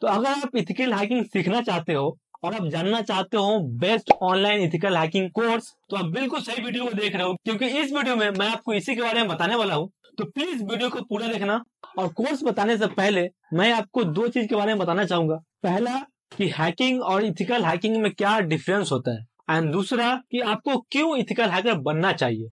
तो अगर आप इथिकल हैकिंग सीखना चाहते हो और आप जानना चाहते हो best online ethical hacking course, तो आप बिल्कुल सही वीडियो को देख रहे हो, क्योंकि इस वीडियो में मैं आपको इसी के बारे में बताने वाला हूँ। तो प्लीज वीडियो को पूरा देखना। और कोर्स बताने से पहले मैं आपको दो चीज के बारे में बताना चाहूंगा। पहला कि हैकिंग और इथिकल हैकिंग में क्या डिफरेंस होता है, एंड दूसरा कि आपको क्यों इथिकल हैकर बनना चाहिए।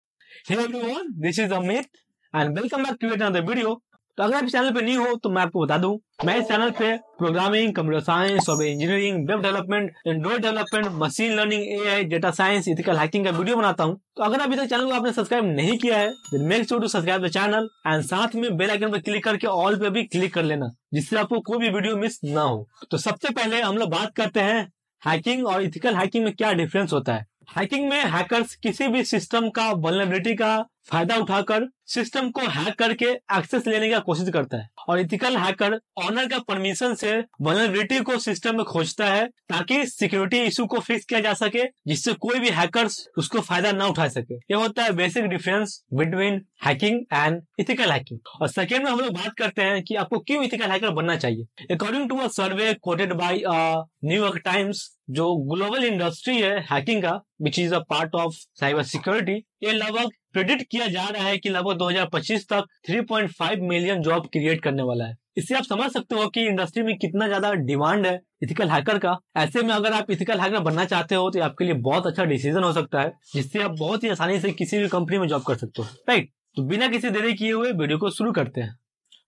Hey everyone, this is Amit and welcome back to another video. तो अगर आप इस चैनल पे न्यू हो तो मैं आपको बता दूं, मैं इस चैनल पे programming, computer science, software engineering, web development, Android development, machine learning, AI, data science, ethical hacking का वीडियो बनाता हूं। तो अगर अभी तक चैनल को आपने सब्सक्राइब नहीं किया है, then make sure to subscribe the channel and साथ में बेल आइकन पर क्लिक करके ऑल पे भी क्लिक कर लेना, जिससे आपको कोई भी वीडियो मिस ना हो। तो सबसे पहले हम लोग बात करते हैं हैकिंग और इथिकल हैकिंग में क्या डिफरेंस होता है। हैकिंग में हैकर्स किसी भी सिस्टम का वल्नरेबिलिटी का फायदा उठाकर सिस्टम को हैक करके एक्सेस लेने का कोशिश करता है, और इथिकल हैकर ऑनर का परमिशन से वल्नरेबिलिटी को सिस्टम में खोजता है ताकि सिक्योरिटी इशू को फिक्स किया जा सके, जिससे कोई भी हैकर्स उसको फायदा ना उठा सके। ये होता है basic difference between hacking and ethical hacking. और सेकेंड में हम लोग बात करते हैं कि आपको क्यों इथिकल हैकर बनना चाहिए। According to a survey quoted by New York times, जो ग्लोबल इंडस्ट्री है हैकिंग का, which is a part of cyber security, ये लगभग प्रेडिक्ट किया जा रहा है कि लगभग 2025 तक 3.5 मिलियन जॉब क्रिएट करने वाला है। इससे आप समझ सकते हो कि इंडस्ट्री में कितना ज्यादा डिमांड है इथिकल हैकर का। ऐसे में अगर आप इथिकल हैकर बनना चाहते हो तो आपके लिए बहुत अच्छा डिसीजन हो सकता है, जिससे आप बहुत ही आसानी से किसी भी कंपनी में जॉब कर सकते हो, राइट। तो बिना किसी देरी किए हुए वीडियो को शुरू करते हैं।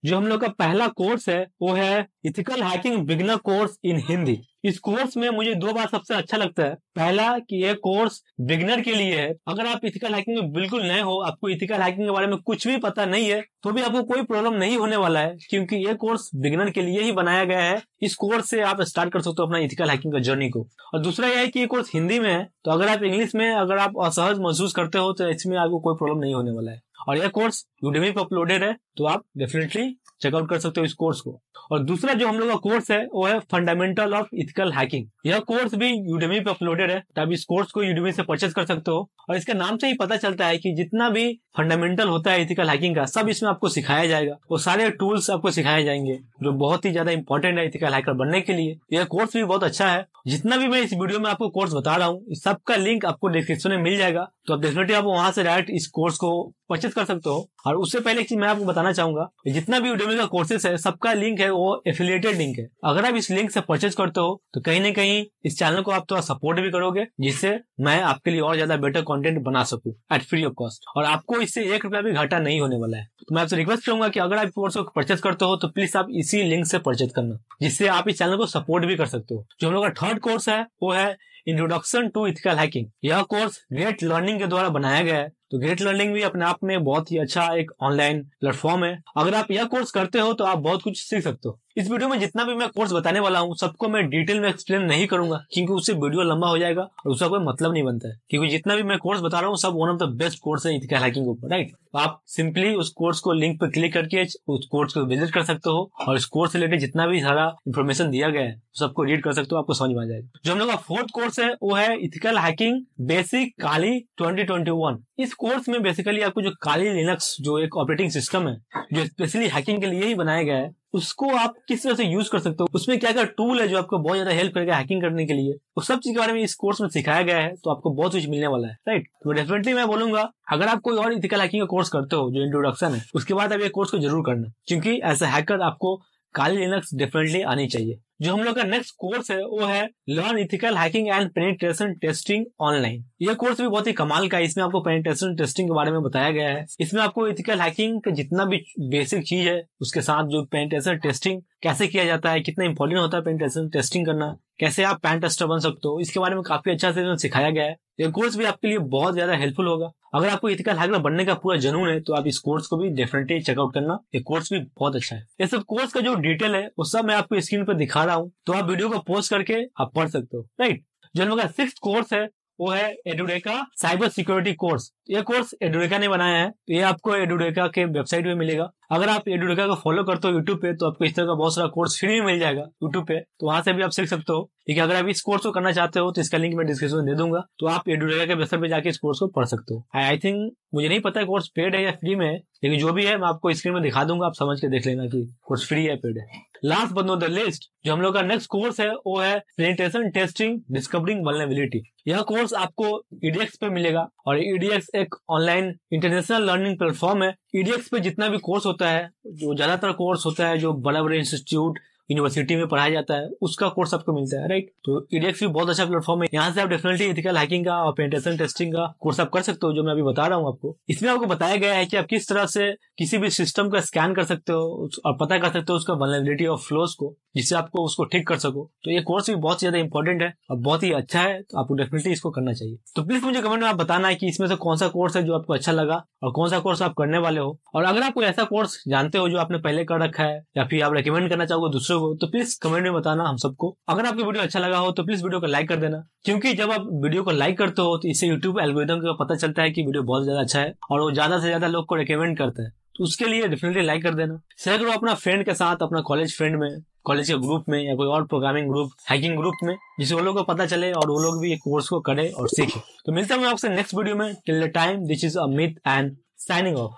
जो हम लोग का पहला कोर्स है वो है ethical hacking beginner course in Hindi. इस कोर्स में मुझे दो बात सबसे अच्छा लगता है। पहला कि यह कोर्स बिगिनर के लिए है। अगर आप इथिकल हैकिंग में बिल्कुल नए हो, आपको इथिकल हैकिंग के बारे में कुछ भी पता नहीं है, तो भी आपको कोई प्रॉब्लम नहीं होने वाला है, क्योंकि यह कोर्स बिगिनर के लिए ही बनाया गया है। इस कोर्स से आप स्टार्ट कर सकते हो अपना इथिकल हैकिंग का जर्नी को। और दूसरा यह है कि ये कोर्स हिंदी में है, तो अगर आप इंग्लिश में अगर आप असहज महसूस करते हो तो इसमें आपको कोई प्रॉब्लम नहीं होने वाला है। और यह कोर्स यूडेमी पर अपलोडेड है, तो आप डेफिनेटली चेकआउट कर सकते हो इस कोर्स को। और दूसरा जो हम लोग का कोर्स है वो है फंडामेंटल ऑफ इथिकल हैकिंग। यह कोर्स भी यूडेमी पे अपलोडेड है, तो आप इस कोर्स को यूडेमी से परचेस कर सकते हो। और इसके नाम से ही पता चलता है कि जितना भी फंडामेंटल होता है इथिकल हैकिंग का, सब इसमें आपको सिखाया जाएगा। वो सारे टूल्स आपको सिखाए जाएंगे जो बहुत ही ज्यादा इंपॉर्टेंट है इथिकल हैकर बनने के लिए। यह कोर्स भी बहुत अच्छा है। जितना भी मैं इस वीडियो में आपको कोर्स बता रहा हूँ, सबका लिंक आपको डिस्क्रिप्शन में मिल जाएगा, तो आप डेफिनेटली आप वहाँ से डायरेक्ट इस कोर्स को परचेस कर सकते हो। और उससे पहले एक चीज मैं आपको बताना चाहूंगा, जितना भी यूडेमी का कोर्सेस है सबका लिंक है वो एफिलिएटेड लिंक है। अगर आप इस लिंक से परचेज करते हो तो कहीं ना कहीं इस चैनल को आप थोड़ा सपोर्ट भी करोगे, जिससे मैं आपके लिए और ज्यादा बेटर कंटेंट बना सकूं एट फ्री ऑफ कॉस्ट, और आपको इससे एक रुपया भी घाटा नहीं होने वाला है। तो मैं आपसे रिक्वेस्ट करूंगा कि अगर आप कोर्स को परचेज करते हो तो प्लीज आप इसी लिंक से परचेज करना, जिससे आप इस चैनल को सपोर्ट भी कर सकते हो। जो हम लोग का थर्ड कोर्स है वो है इंट्रोडक्शन टू इथिकल हैकिंग। यह कोर्स ग्रेट लर्निंग के द्वारा बनाया गया है। तो ग्रेट लर्निंग भी अपने आप में बहुत ही अच्छा एक ऑनलाइन प्लेटफॉर्म है। अगर आप यह कोर्स करते हो तो आप बहुत कुछ सीख सकते हो। इस वीडियो में जितना भी मैं कोर्स बताने वाला हूँ सबको मैं डिटेल में एक्सप्लेन नहीं करूंगा, क्योंकि उससे वीडियो लंबा हो जाएगा और उसका कोई मतलब नहीं बनता है, क्योंकि जितना भी मैं कोर्स बता रहा हूँ सब one of the best course है इथिकल हैकिंग के ऊपर, राइट। तो आप सिंपली उस कोर्स को लिंक पर क्लिक करके उस कोर्स को विजिट कर सकते हो, और इस कोर्स से रिलेटेड जितना भी सारा इन्फॉर्मेशन दिया गया है सबको रीड कर सकते हो, आपको समझ में आ जाएगा। जो हम लोग का फोर्थ कोर्स है वो है इथिकल हैकिंग बेसिक काली 2021। इस कोर्स में बेसिकली आपको जो काली लिनक्स जो एक ऑपरेटिंग सिस्टम है जो स्पेशली हैकिंग के लिए ही बनाया गया है, उसको आप किस तरह से यूज कर सकते हो, उसमें क्या क्या टूल है जो आपको बहुत ज्यादा हेल्प करेगा हैकिंग करने के लिए, उस सब चीज के बारे में इस कोर्स में सिखाया गया है। तो आपको बहुत कुछ मिलने वाला है, राइट। तो डेफिनेटली मैं बोलूंगा अगर आप कोई और इथिकल हैकिंग का कोर्स करते हो जो इंट्रोडक्शन है, उसके बाद आप ये कोर्स को जरूर करना, क्योंकि एज अ हैकर आपको काली लिनक्स डेफिनेटली आनी चाहिए। जो हम लोग का नेक्स्ट कोर्स है वो है learn ethical hacking and penetration testing online. यह कोर्स भी बहुत ही कमाल का है। इसमें आपको पेनिट्रेशन टेस्टिंग के बारे में बताया गया है। इसमें आपको इथिकल हैकिंग का जितना भी बेसिक चीज है उसके साथ जो पेनिट्रेशन टेस्टिंग कैसे किया जाता है, कितना इंपॉर्टेंट होता है पेनिट्रेशन टेस्टिंग करना, कैसे आप पैन टेस्टर बन सकते हो, इसके बारे में काफी अच्छा से सिखाया गया है। यह कोर्स भी आपके लिए बहुत ज्यादा हेल्पफुल होगा। अगर आपको इथिकल हैकर बनने का पूरा जुनून है तो आप इस कोर्स को भी डेफिनेटली चेकआउट करना। ये कोर्स भी बहुत अच्छा है। ये सब कोर्स का जो डिटेल है वो सब मैं आपको स्क्रीन पर दिखा रहा हूँ, तो आप वीडियो को पॉज करके आप पढ़ सकते हो, राइट। जो मेरा सिक्स्थ कोर्स है वो है एडुरेका साइबर सिक्योरिटी कोर्स। ये कोर्स एडुरेका ने बनाया है, तो ये आपको एडुरेका के वेबसाइट में मिलेगा। अगर आप एडुरेका को फॉलो करते हो यूट्यूब पे, तो आपको इस तरह का बहुत सारा कोर्स फ्री में मिल जाएगा यूट्यूब पे, तो वहां से भी आप सीख सकते हो। ठीक है, अगर आप इस कोर्स को करना चाहते हो तो इसका लिंक मैं डिस्क्रिप्शन में दे दूंगा, तो आप एडुरेका के वेबसाइट पे जाके इस कोर्स को पढ़ सकते हो। आई थिंक, मुझे नहीं पता है कोर्स पेड है या फ्री में है, लेकिन जो भी है मैं आपको स्क्रीन में दिखा दूंगा, आप समझ के देख लेना कि कोर्स फ्री है पेड है। Last but not the list, जो हम लोग का नेक्स्ट कोर्स है वो है पेनिट्रेशन टेस्टिंग डिस्कवरिंग वल्नरेबिलिटी। यह कोर्स आपको edX पे मिलेगा, और edX एक ऑनलाइन इंटरनेशनल लर्निंग प्लेटफॉर्म है। edX पे जितना भी कोर्स होता है, जो ज्यादातर कोर्स होता है जो बड़े बड़े इंस्टीट्यूट यूनिवर्सिटी में पढ़ाया जाता है, उसका कोर्स आपको मिलता है, राइट। तो edX भी बहुत अच्छा प्लेटफॉर्म है, यहाँ से आप डेफिनेटली एथिकल हैकिंग का और पेनिट्रेशन टेस्टिंग का कोर्स आप कर सकते हो, जो मैं अभी बता रहा हूँ आपको। इसमें आपको बताया गया है कि आप किस तरह से किसी भी सिस्टम का स्कैन कर सकते हो और पता कर सकते हो उसका वल्नरेबिलिटी और फ्लोज को, जिससे आपको उसको ठीक कर सको। तो ये कोर्स भी बहुत ज्यादा इंपॉर्टेंट है और बहुत ही अच्छा है, तो आपको डेफिनेटली इसको करना चाहिए। तो प्लीज मुझे कमेंट में आप बताना है कि इसमें से कौन सा कोर्स है जो आपको अच्छा लगा और कौन सा कोर्स आप करने वाले हो। और अगर आप कोई ऐसा कोर्स जानते हो जो आपने पहले कर रखा है या फिर आप रेकमेंड करना चाहोगे दूसरों को, तो प्लीज कमेंट में बताना हम सबको। अगर आपको वीडियो अच्छा लगा हो तो प्लीज वीडियो को लाइक कर देना, क्योंकि जब आप वीडियो को लाइक करते हो तो इससे यूट्यूब एल्गोरिथम को पता चलता है कि वीडियो बहुत ज्यादा अच्छा है और वो ज्यादा से ज्यादा लोग को रेकमेंड करता है। तो उसके लिए डेफिनेटली लाइक कर देना, शेयर करो अपना फ्रेंड के साथ, अपना कॉलेज फ्रेंड में, कॉलेज के ग्रुप में या कोई और प्रोग्रामिंग ग्रुप, हैकिंग ग्रुप में, जिससे वो लोगों को पता चले और वो लोग भी ये कोर्स को करें और सीखें। तो मिलता हूं मैं आपसे नेक्स्ट वीडियो में। Till the time, this is Amit and signing of.